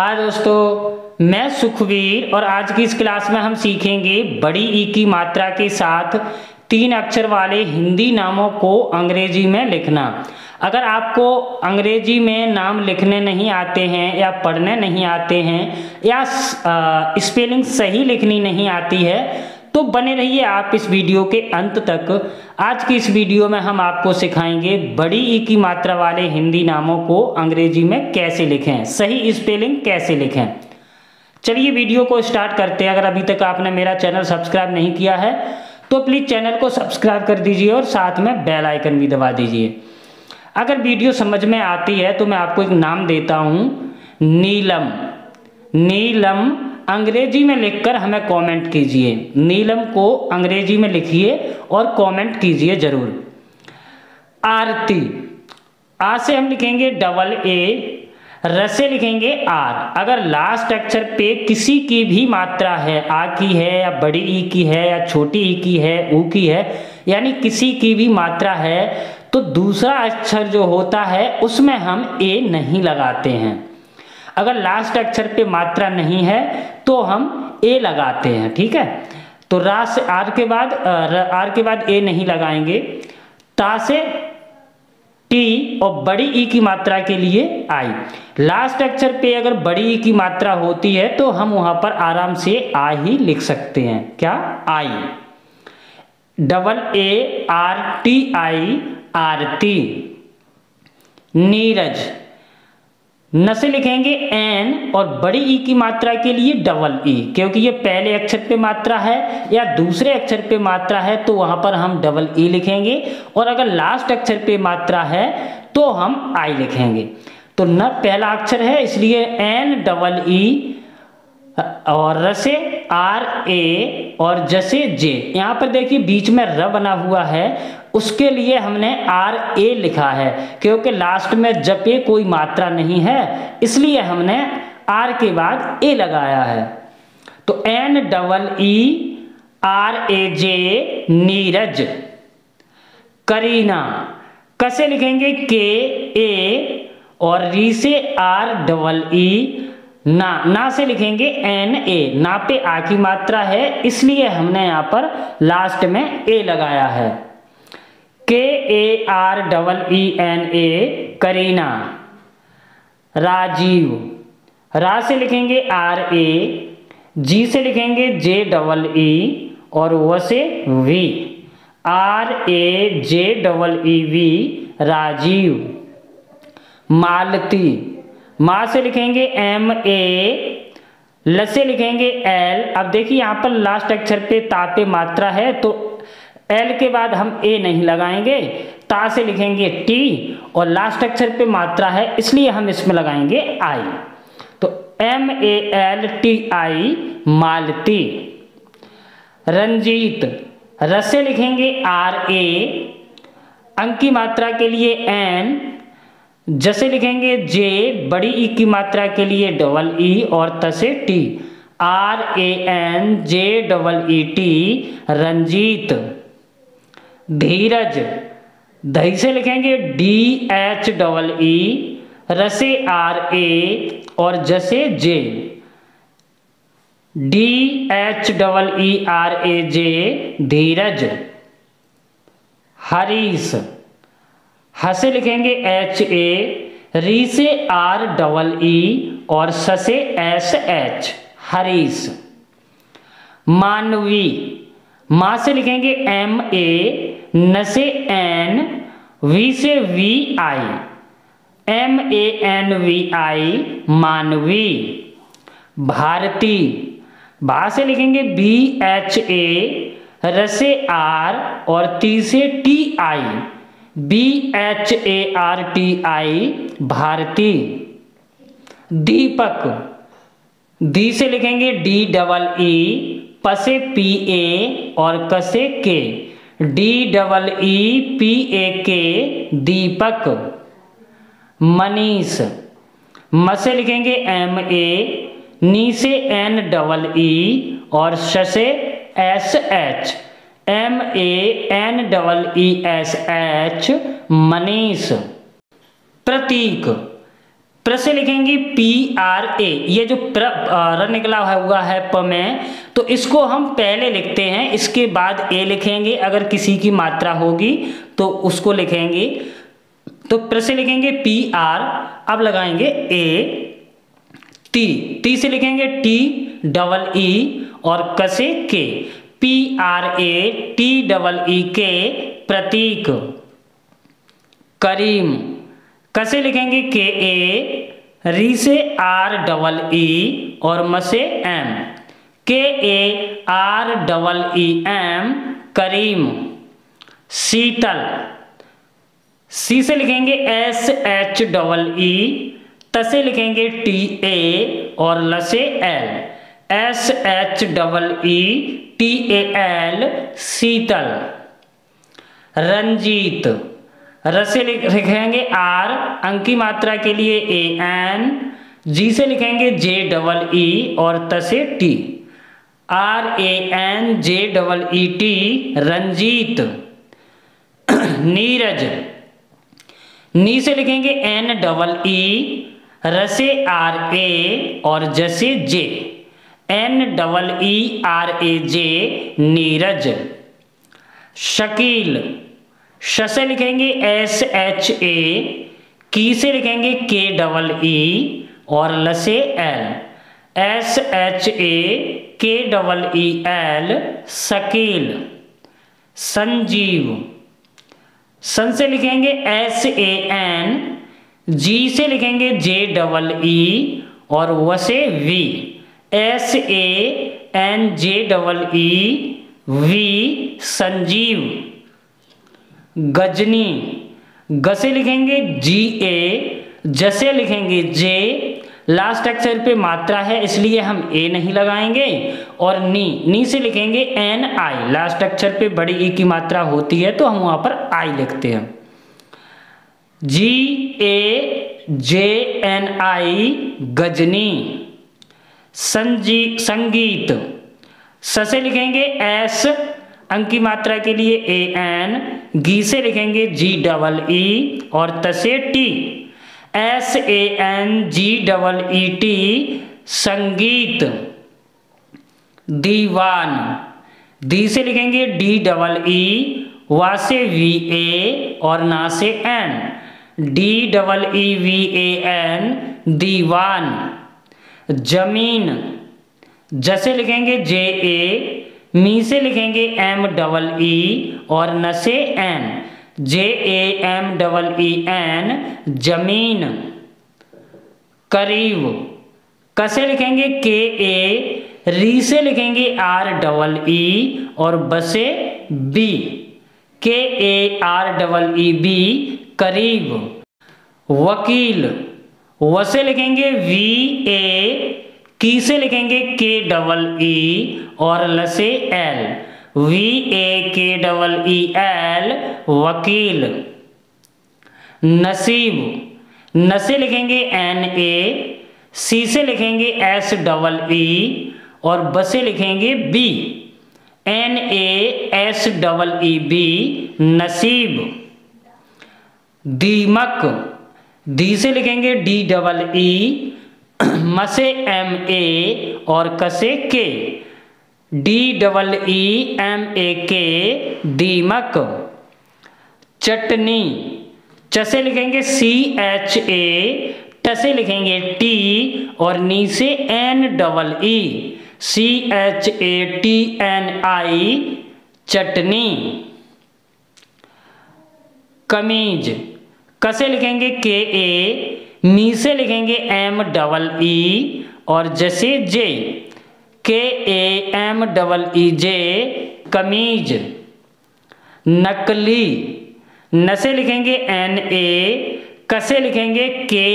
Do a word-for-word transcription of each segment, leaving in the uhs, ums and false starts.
हाँ दोस्तों, मैं सुखवीर और आज की इस क्लास में हम सीखेंगे बड़ी ई की मात्रा के साथ तीन अक्षर वाले हिंदी नामों को अंग्रेजी में लिखना। अगर आपको अंग्रेजी में नाम लिखने नहीं आते हैं या पढ़ने नहीं आते हैं या स्पेलिंग सही लिखनी नहीं आती है तो बने रहिए आप इस वीडियो के अंत तक। आज की इस वीडियो में हम आपको सिखाएंगे बड़ी ई की मात्रा वाले हिंदी नामों को अंग्रेजी में कैसे लिखें, सही स्पेलिंग कैसे लिखें। चलिए वीडियो को स्टार्ट करते हैं। अगर अभी तक आपने मेरा चैनल सब्सक्राइब नहीं किया है तो प्लीज़ चैनल को सब्सक्राइब कर दीजिए और साथ में बेल आइकन भी दबा दीजिए। अगर वीडियो समझ में आती है तो मैं आपको एक नाम देता हूँ, नीलम। नीलम अंग्रेजी में लिखकर हमें कमेंट कीजिए। नीलम को अंग्रेजी में लिखिए और कमेंट कीजिए जरूर। आरती, आ से हम लिखेंगे डबल ए, र से लिखेंगे आर। अगर लास्ट अक्षर पे किसी की भी मात्रा है, आ की है या बड़ी ई की है या छोटी ई की है, ऊ की है, यानी किसी की भी मात्रा है तो दूसरा अक्षर जो होता है उसमें हम ए नहीं लगाते हैं। अगर लास्ट अक्षर पे मात्रा नहीं है तो हम ए लगाते हैं, ठीक है। तो रा से आर के बाद आर के बाद ए नहीं लगाएंगे। ता से टी और बड़ी ई की मात्रा के लिए आई। लास्ट अक्षर पे अगर बड़ी ई की मात्रा होती है तो हम वहां पर आराम से आ ही लिख सकते हैं। क्या? I. Double A R T I, Aarti. Neeraj, न से लिखेंगे एन और बड़ी ई की मात्रा के लिए डबल ई, क्योंकि ये पहले अक्षर पे मात्रा है या दूसरे अक्षर पे मात्रा है तो वहाँ पर हम डबल ई लिखेंगे और अगर लास्ट अक्षर पे मात्रा है तो हम आई लिखेंगे। तो न पहला अक्षर है इसलिए एन डबल ई, और र से आर ए और ज से जे। यहाँ पर देखिए बीच में र बना हुआ है, उसके लिए हमने आर ए लिखा है क्योंकि लास्ट में ज पे कोई मात्रा नहीं है इसलिए हमने आर के बाद ए लगाया है। तो N double E R A J, Neeraj. Kareena, क से लिखेंगे के ए और री से आर डबल ई, ना। ना से लिखेंगे एन ए, ना पे आ की मात्रा है इसलिए हमने यहाँ पर लास्ट में ए लगाया है। K A R double E N A, Kareena. Rajeev, रा से लिखेंगे आर ए, जी से लिखेंगे जे डबल ई और व से V, R A J double E V, Rajeev. Malti, माँ से लिखेंगे एम ए, ल से लिखेंगे एल। अब देखिए यहाँ पर लास्ट अक्षर पे ता पे मात्रा है तो एल के बाद हम ए नहीं लगाएंगे। ता से लिखेंगे टी और लास्ट अक्षर पे मात्रा है इसलिए हम इसमें लगाएंगे आई। तो M A L T I, Malti. Ranjeet, र से लिखेंगे आर ए, अंक की मात्रा के लिए एन, जैसे लिखेंगे जे, बड़ी ई की मात्रा के लिए डबल ई और त से T, R A N J double E T, Ranjeet. Dheeraj, धई से लिखेंगे डी एच डबल ई, र से आर ए और ज से J, D H double E R A J, Dheeraj. Harish, ह से लिखेंगे एच ए, री से आर डबल ई और स से एस एच, हरीश। मानवी, माँ से लिखेंगे एम ए, न से एन, वी से V I, M A N V I, Manvi. Bharti, भा से लिखेंगे बी एच ए, र से आर और ती से T I, B H A R T I, Bharti. Deepak, दी से लिखेंगे डी डबल ई, प से पी ए और क से K, D double E P A K, Deepak. Manish, म से लिखेंगे एम ए, नी से एन डबल ई और श से S H, M A N double E S H, Manish. Prateek, प्र से लिखेंगी पी आर ए, ये जो प्र र निकला हुआ है प में, तो इसको हम पहले लिखते हैं, इसके बाद ए लिखेंगे। अगर किसी की मात्रा होगी तो उसको लिखेंगे, तो प्र से लिखेंगे पी आर, अब लगाएंगे ए। टी टी से लिखेंगे टी डबल ई और क से K, P R A T double E K, Prateek. करीम क से लिखेंगे के ए, री से आर डबल ई और म से M, K A R double E M, करीम। शीतल सी से लिखेंगे एस एच डबल ई, त से लिखेंगे टी ए और ल से L, S H double E T A L, Sheetal. Ranjeet र से लिखेंगे आर, अंक की मात्रा के लिए ए एन, जी से लिखेंगे जे डबल ई और त से T, R A N J double E T, Ranjeet. Neeraj नी से लिखेंगे एन डबल ई, र से आर ए और ज से J, N double E R A J, Neeraj. Shakeel श से लिखेंगे एस एच ए, की से लिखेंगे के डबल ई और ल से L, S H A K double E L, Shakeel. Sanjeev सन से लिखेंगे एस ए एन, जी से लिखेंगे जे डबल ई और व से V, S A N J double E V, Sanjeev. Ghazni ग से लिखेंगे जी ए, ज से लिखेंगे जे, लास्ट अक्षर पे मात्रा है इसलिए हम ए नहीं लगाएंगे, और नी नी से लिखेंगे एन आई, लास्ट अक्षर पे बड़ी ई की मात्रा होती है तो हम वहाँ पर आई लिखते हैं। G A J N I, Gajni. संजी संगीत स से लिखेंगे एस, अंक की मात्रा के लिए ए एन, गी से लिखेंगे जी डबल ई और त से T, S A N G double E T, संगीत। दीवान दी से लिखेंगे डी डबल ई, वा से वी ए और ना से N, D double E V A N, दीवान। जमीन ज से लिखेंगे जे ए, मी से लिखेंगे एम डबल ई और न से N, J A M double E N, जमीन। करीब क से लिखेंगे के ए, री से लिखेंगे आर डबल ई और ब से B, K A R double E B, करीब। वकील व से लिखेंगे वी ए, की से लिखेंगे के डबल ई और ल से L, V A K double E L, वकील। नसीब न से लिखेंगे एन ए, सी से लिखेंगे एस डबल ई और ब से लिखेंगे B, N A S double E B, नसीब। दीमक दी से लिखेंगे डी डबल ई, म से एम ए और क से K, D double E M A K, दीमक। चटनी च से लिखेंगे सी एच ए, ट से लिखेंगे टी और नी से N double E, C H A T N I, चटनी। कमीज क से लिखेंगे के ए, मी से लिखेंगे एम डबल ई और ज से जे, के ए एम डबल ई जे, कमीज। नकली न से लिखेंगे एन ए, क से लिखेंगे के,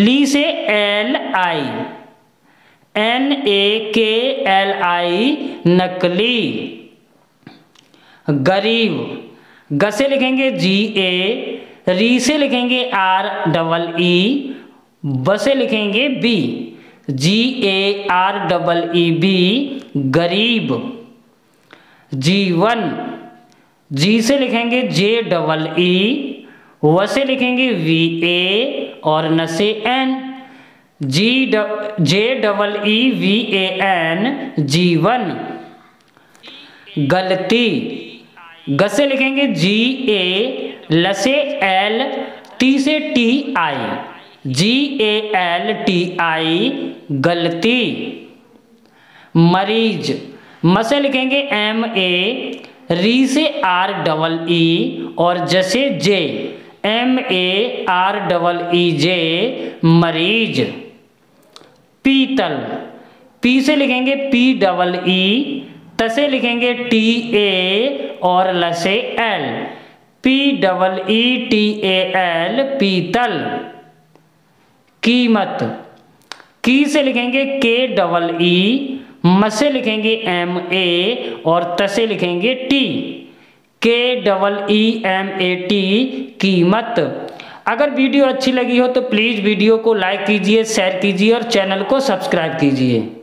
ली से एल आई, एन ए के एल आई, नकली। गरीब ग से लिखेंगे जी ए, री से लिखेंगे आर डबल ई, ब से लिखेंगे B, G A R double E B, गरीब। जीवन जी से लिखेंगे जे डबल ई, व से लिखेंगे वी ए और नशे N, G J double E V A N जीवन। गलती ग से लिखेंगे जी ए ल से एल टी से T I, G A L T I गलती। मरीज म से लिखेंगे एम ए री से आर डबल ई और जैसे J M A R double E J मरीज। पीतल पी से लिखेंगे पी डबल ई त से लिखेंगे टी ए और ल से L P double E T A L पीतल। कीमत की से लिखेंगे के डबल ई म से लिखेंगे एम ए और त से लिखेंगे T K double E M A T कीमत। अगर वीडियो अच्छी लगी हो तो प्लीज़ वीडियो को लाइक कीजिए, शेयर कीजिए और चैनल को सब्सक्राइब कीजिए।